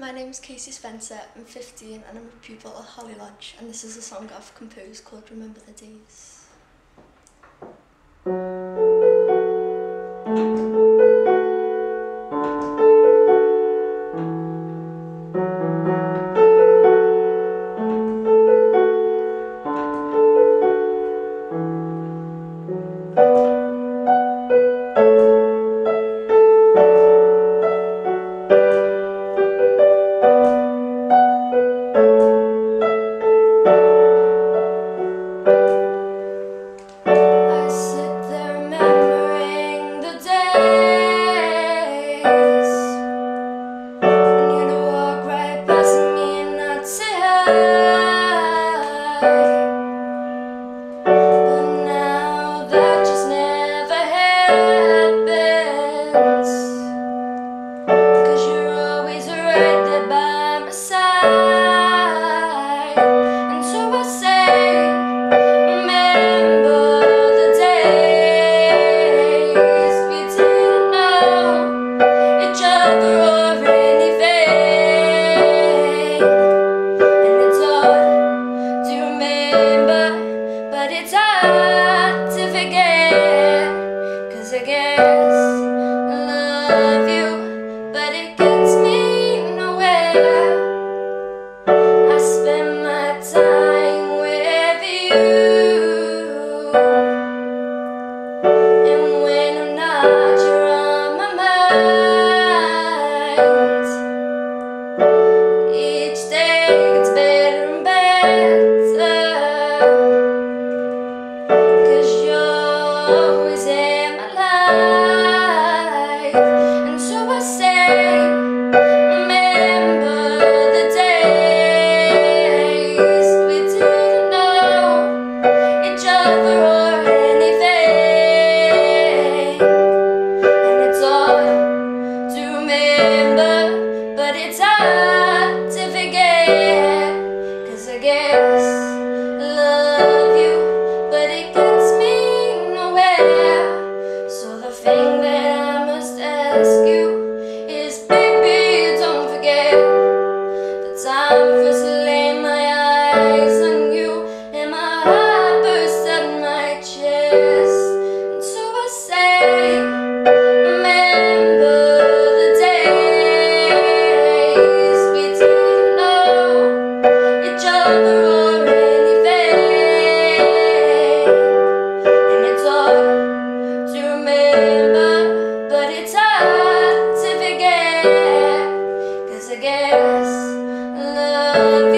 My name is Casey Spencer, I'm 15 and I'm a pupil at Holly Lodge, and this is a song I've composed called Remember the Days. I guess love